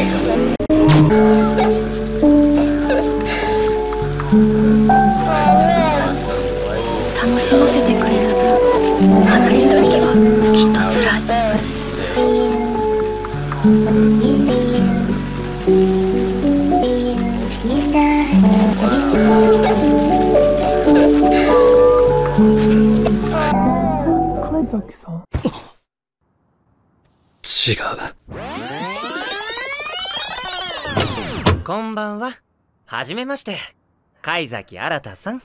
楽しませてくれる分、離れる時はきっと辛い。貝崎さん？違う。こんばんは。はじめまして。貝崎新さん。